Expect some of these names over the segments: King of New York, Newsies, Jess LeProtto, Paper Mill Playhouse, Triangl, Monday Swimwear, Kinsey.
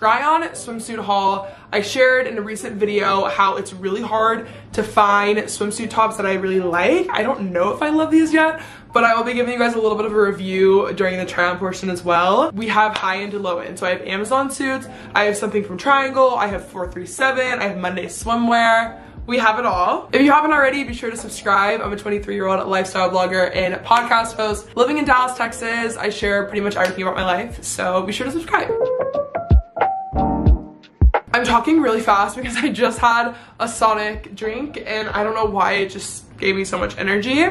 Try on swimsuit haul. I shared in a recent video how it's really hard to find swimsuit tops that I really like. I don't know if I love these yet, but I will be giving you guys a little bit of a review during the try on portion as well. We have high end to low end. So I have Amazon suits, I have something from Triangl, I have 437, I have Monday Swimwear. We have it all. If you haven't already, be sure to subscribe. I'm a 23-year-old lifestyle blogger and podcast host living in Dallas, Texas. I share pretty much everything about my life, so be sure to subscribe. I'm talking really fast because I just had a Sonic drink and I don't know why it just gave me so much energy.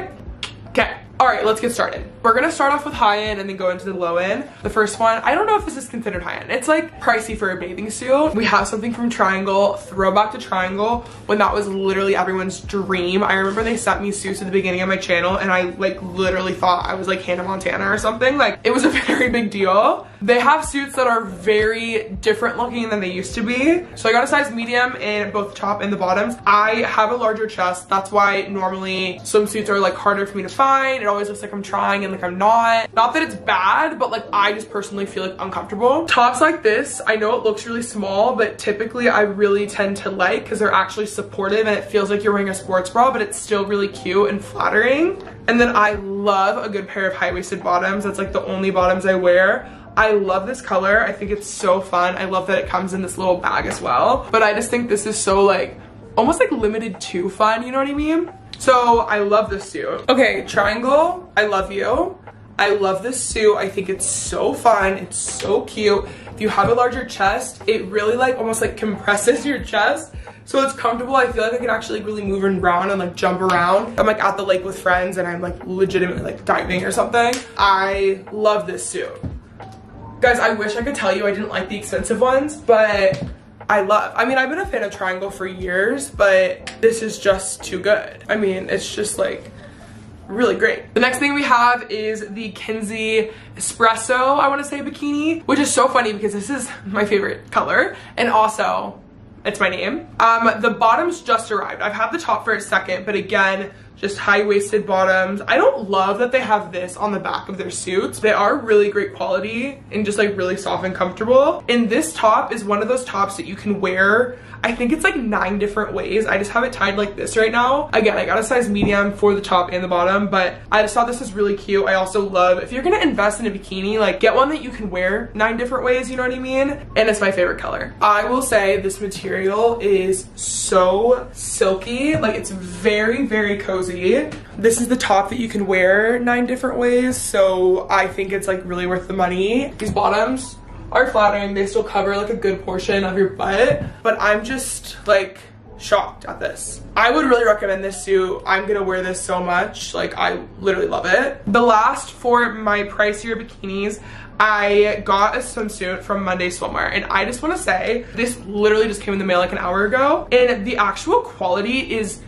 Okay, all right, let's get started. We're gonna start off with high end and then go into the low end. The first one, I don't know if this is considered high end. It's like pricey for a bathing suit. We have something from Triangl, throwback to Triangl, when that was literally everyone's dream. I remember they sent me suits at the beginning of my channel and I like literally thought I was like Hannah Montana or something. Like it was a very big deal. They have suits that are very different looking than they used to be. So I got a size medium in both the top and the bottoms. I have a larger chest. That's why normally swimsuits are like harder for me to find. It always looks like I'm trying and like I'm not that it's bad, but like I just personally feel like uncomfortable. Tops like this, I know it looks really small, but typically I really tend to like because they're actually supportive and it feels like you're wearing a sports bra, but it's still really cute and flattering. And then I love a good pair of high-waisted bottoms. That's like the only bottoms I wear. I love this color. I think it's so fun. I love that it comes in this little bag as well. But I just think this is so like, almost like limited to fun, you know what I mean? So I love this suit. Okay, Triangl, I love you. I love this suit. I think it's so fun. It's so cute. If you have a larger chest, it really like almost like compresses your chest. So it's comfortable. I feel like I can actually really move around and like jump around. I'm like at the lake with friends and I'm like legitimately like diving or something. I love this suit. Guys, I wish I could tell you I didn't like the expensive ones, but I mean, I've been a fan of Triangl for years, but this is just too good. I mean, it's just like really great. The next thing we have is the Kinsey Espresso, I wanna say, bikini, which is so funny because this is my favorite color and also it's my name. The bottoms just arrived. I've had the top for a second, but again, just high-waisted bottoms. I don't love that they have this on the back of their suits. They are really great quality and just like really soft and comfortable. And this top is one of those tops that you can wear, I think it's like 9 different ways. I just have it tied like this right now. Again, I got a size medium for the top and the bottom, but I just thought this was really cute. I also love, if you're gonna invest in a bikini, like get one that you can wear 9 different ways, you know what I mean? And it's my favorite color. I will say this material is so silky. Like it's very, very cozy. This is the top that you can wear 9 different ways. So I think it's like really worth the money. These bottoms are flattering. They still cover like a good portion of your butt, but I'm just like shocked at this. I would really recommend this suit. I'm gonna wear this so much. Like I literally love it. The last for my pricier bikinis, I got a swimsuit from Monday Swimwear, and I just wanna say, this literally just came in the mail like an hour ago, and the actual quality is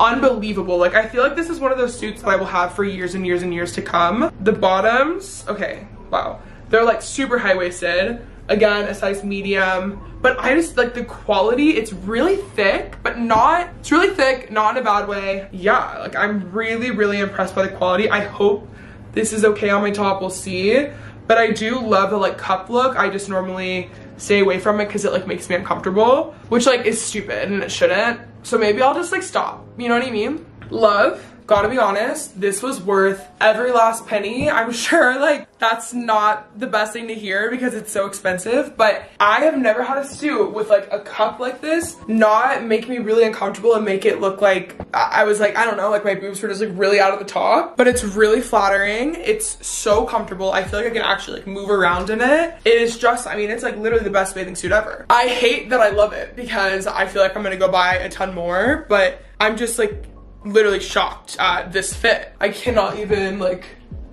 unbelievable. Like I feel like this is one of those suits that I will have for years and years and years to come. The bottoms, okay, wow. They're like super high-waisted, again, a size medium, but I just like the quality. It's really thick, but not, it's really thick, not in a bad way. Yeah, like I'm really, really impressed by the quality. I hope this is okay on my top, we'll see. But I do love the like cup look. I just normally stay away from it because it like makes me uncomfortable, which like is stupid and it shouldn't. So maybe I'll just like stop, you know what I mean? Love. Gotta be honest, this was worth every last penny. I'm sure like that's not the best thing to hear because it's so expensive, but I have never had a suit with like a cup like this not make me really uncomfortable and make it look like I was like, I don't know, like my boobs were just like really out of the top, but it's really flattering. It's so comfortable. I feel like I can actually like move around in it. It is just, I mean, it's like literally the best bathing suit ever. I hate that I love it because I feel like I'm gonna go buy a ton more, but I'm just like, literally shocked at this fit. I cannot even like,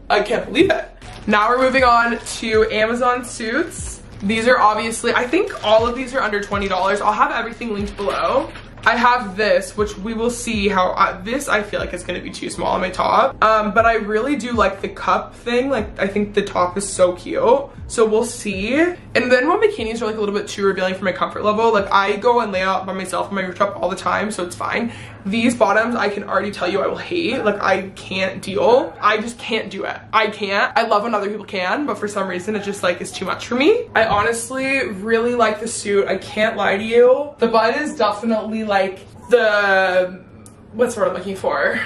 I can't believe it. Now we're moving on to Amazon suits. These are obviously, I think all of these are under $20. I'll have everything linked below. I have this, which we will see how, this I feel like it's gonna be too small on my top. But I really do like the cup thing. Like I think the top is so cute. So we'll see. And then when bikinis are like a little bit too revealing for my comfort level, like I go and lay out by myself on my rooftop all the time, so it's fine. These bottoms, I can already tell you I will hate. Like, I can't deal. I just can't do it. I can't. I love when other people can, but for some reason it just, like, is too much for me. I honestly really like the suit. I can't lie to you. The bun is definitely, like, the... what's the word I'm looking for?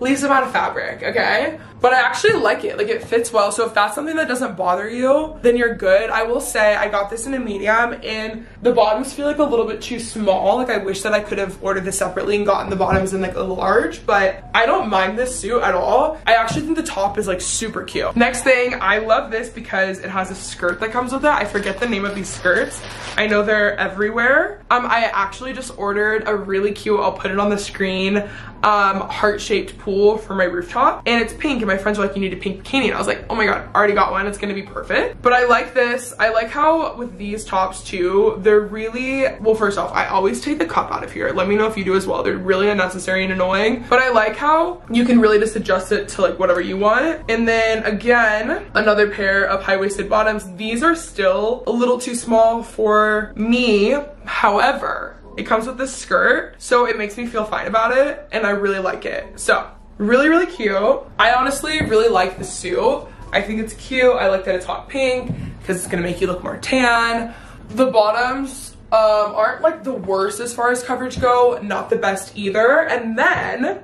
Least amount of fabric, okay? But I actually like it. Like, it fits well. So if that's something that doesn't bother you, then you're good. I will say I got this in a medium, and the bottoms feel like a little bit too small. Like, I wish that I could have ordered this separately and gotten the bottoms in, like, a large, but I don't mind this suit at all. I actually think the top is, like, super cute. Next thing, I love this because it has a skirt that comes with it. I forget the name of these skirts. I know they're everywhere. I actually just ordered a really cute, I'll put it on the screen, heart-shaped pool for my rooftop, and it's pink. And my friends were like, you need a pink bikini, and I was like, oh my god, I already got one, it's gonna be perfect. But I like this. I like how with these tops too, they're really, well, first off, I always take the cup out of here. Let me know if you do as well. They're really unnecessary and annoying, but I like how you can really just adjust it to, like, whatever you want. And then again, another pair of high-waisted bottoms. These are still a little too small for me, however, it comes with this skirt, so it makes me feel fine about it, and I really like it. So really, really cute. I honestly really like the suit. I think it's cute. I like that it's hot pink because it's gonna make you look more tan. The bottoms aren't, like, the worst as far as coverage go, not the best either. And then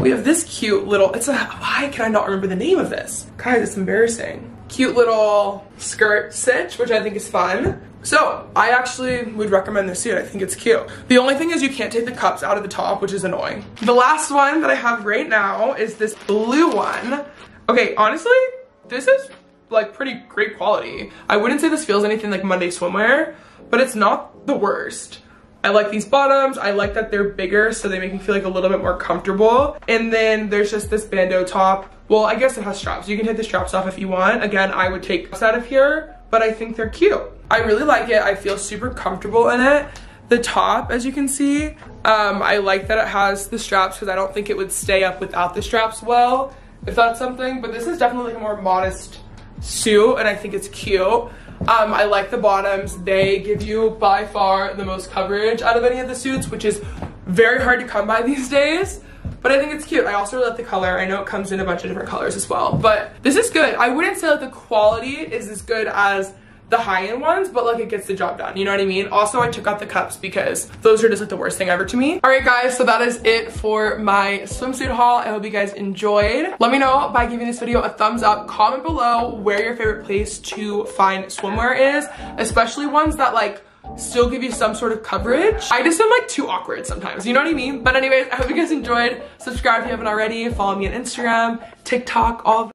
we have this cute little, it's a, why can I not remember the name of this? Guys, it's embarrassing. Cute little skirt cinch, which I think is fun. So I actually would recommend this suit. I think it's cute. The only thing is you can't take the cups out of the top, which is annoying. The last one that I have right now is this blue one. Okay, honestly, this is, like, pretty great quality. I wouldn't say this feels anything like Monday Swimwear, but it's not the worst. I like these bottoms. I like that they're bigger, so they make me feel, like, a little bit more comfortable. And then there's just this bandeau top. Well, I guess it has straps. You can take the straps off if you want. Again, I would take cups out of here, but I think they're cute. I really like it. I feel super comfortable in it. The top, as you can see, I like that it has the straps because I don't think it would stay up without the straps well, if that's something. But this is definitely, like, a more modest suit, and I think it's cute. I like the bottoms. They give you by far the most coverage out of any of the suits, which is very hard to come by these days. But I think it's cute. I also really like the color. I know it comes in a bunch of different colors as well, but this is good. I wouldn't say that the quality is as good as the high-end ones, but, like, it gets the job done, you know what I mean? Also, I took out the cups because those are just, like, the worst thing ever to me. All right, guys, so that is it for my swimsuit haul. I hope you guys enjoyed. Let me know by giving this video a thumbs up. Comment below where your favorite place to find swimwear is, especially ones that, like, still give you some sort of coverage. I just am, like, too awkward sometimes, you know what I mean? But anyways, I hope you guys enjoyed. Subscribe if you haven't already. Follow me on Instagram, TikTok, all of that.